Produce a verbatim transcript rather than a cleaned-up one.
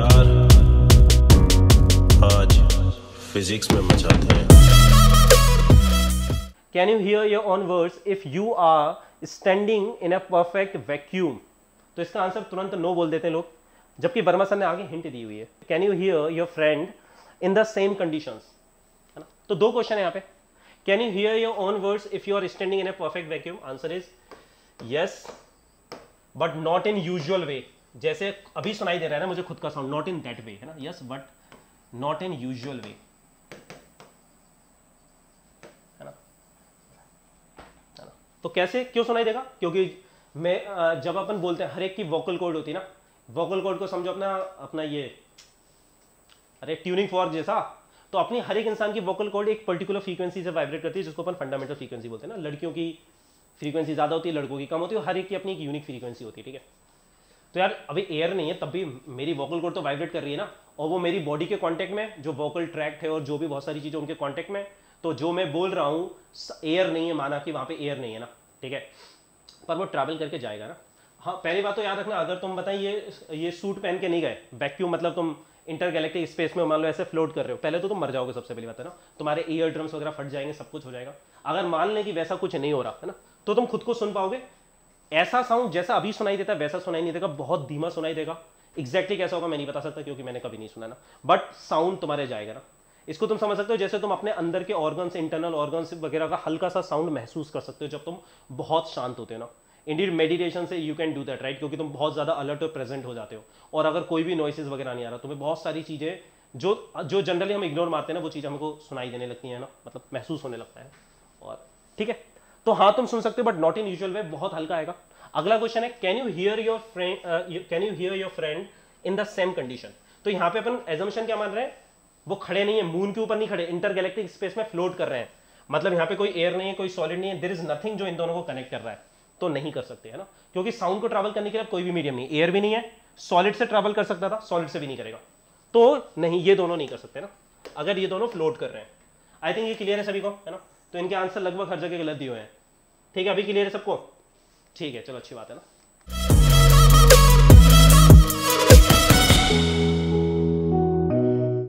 यार आज फिजिक्स में मचाते हैं। Can you hear your own words if you are standing in a perfect vacuum? तो इसका आंसर तुरंत नो बोल देते हैं लोग, जबकि वर्मा सर ने आगे हिंट दी हुई है। Can you hear your friend in the same conditions, है ना? तो दो क्वेश्चन है यहाँ पे। Can you hear your own words if you are standing in a perfect vacuum? Answer is yes, but not in usual way. जैसे अभी सुनाई दे रहा है ना मुझे खुद का sound, not in that way, है ना? Yes but not in usual way, है ना? है ना? तो कैसे, क्यों सुनाई देगा? क्योंकि मैं जब अपन बोलते हैं, हर एक की वोकल कॉर्ड होती है ना, वोकल कॉर्ड को समझो अपना अपना ये अरे ट्यूनिंग फॉर्क जैसा। तो अपनी हर एक इंसान की वोकल कॉर्ड एक पर्टिकुलर फ्रीक्वेंसी से वाइब्रेट करती है, जिसको अपन फंडामेंटल फ्रीक्वेंसी बोलते हैं ना। लड़कियों की फ्रीक्वेंसी ज़्यादा होती है, लड़कों की कम होती है, हर एक की अपनी एक यूनिक फ्रीक्वेंसी होती है, ठीक है? तो यार अभी एयर नहीं है तब भी मेरी वोकल कॉर्ड तो वाइब्रेट कर रही है ना, और वो मेरी बॉडी के कांटेक्ट में, जो वोकल ट्रैक्ट है और जो भी बहुत सारी चीज़ें उनके कांटेक्ट में, तो जो मैं बोल रहा हूँ एयर नहीं है, माना कि वहाँ पे एयर नहीं है ना, ठीक है? पर वो ट्रैवल करके जाएगा ना। हाँ, पहली बात तो याद रखना, अगर तुम बताइए ये, ये सूट पहन के नहीं गए वैक्यूम, मतलब तुम इंटरगैलेक्टिक स्पेस में मान लो ऐसे फ्लोट कर रहे हो, पहले तो तुम मर जाओगे, सबसे पहली बात है ना। तुम्हारे ईयर ड्रम्स वगैरह फट जाएंगे, सब कुछ हो जाएगा। अगर मान लें कि वैसा कुछ नहीं हो रहा है ना, तो तुम खुद को सुन पाओगे? ऐसा साउंड जैसा अभी सुनाई देता है वैसा सुनाई नहीं देगा, बहुत धीमा सुनाई देगा। एक्जैक्टली कैसा होगा मैं नहीं बता सकता, क्योंकि मैंने कभी नहीं सुना ना, बट साउंड तुम्हारे जाएगा ना। इसको तुम समझ सकते हो जैसे तुम अपने अंदर के ऑर्गन्स, इंटरनल ऑर्गन्स वगैरह का हल्का सा साउंड महसूस कर सकते हो जब तुम बहुत शांत होते हो ना। इंडीड मेडिटेशन से you can do that, right? क्योंकि तुम बहुत ज़्यादा अलर्ट और प्रेजेंट हो जाते हो, और अगर कोई भी नॉइसेज वगैरह नहीं आ रहा, तुम्हें बहुत सारी चीज़ें जो जो जनरली हम इग्नोर मारते हैं ना, वो चीज़ हमको सुनाई देने लगती है ना, मतलब महसूस होने लगता है। और ठीक है, तो हाँ तुम सुन सकते हो, but not in usual way, बहुत हल्का आएगा। अगला क्वेश्चन है can you hear your friend, can you hear your friend in the same condition? तो यहाँ पे अपन एजम्पशन क्या मान रहे हैं, वो खड़े नहीं है, मून के ऊपर नहीं खड़े, इंटरगैलेक्टिक स्पेस में फ्लोट कर रहे हैं। मतलब यहाँ पे कोई एयर नहीं है, कोई सॉलिड नहीं है, देयर इज नथिंग जो इन दोनों को कनेक्ट कर रहा है, तो नहीं कर सकते, है ना? क्योंकि साउंड को ट्रैवल करने के लिए कोई भी मीडियम नहीं, एयर भी नहीं है, सॉलिड से ट्रैवल कर सकता था, सॉलिड से भी नहीं करेगा, तो नहीं, ये दोनों नहीं कर सकते ना, अगर ये दोनों फ्लोट कर रहे हैं। आई थिंक ये क्लियर है सभी को, है ना? तो इनके आंसर लगभग हर जगह गलत दिए हुए हैं, ठीक है? अभी क्लियर है सबको, ठीक है? चलो अच्छी बात है ना।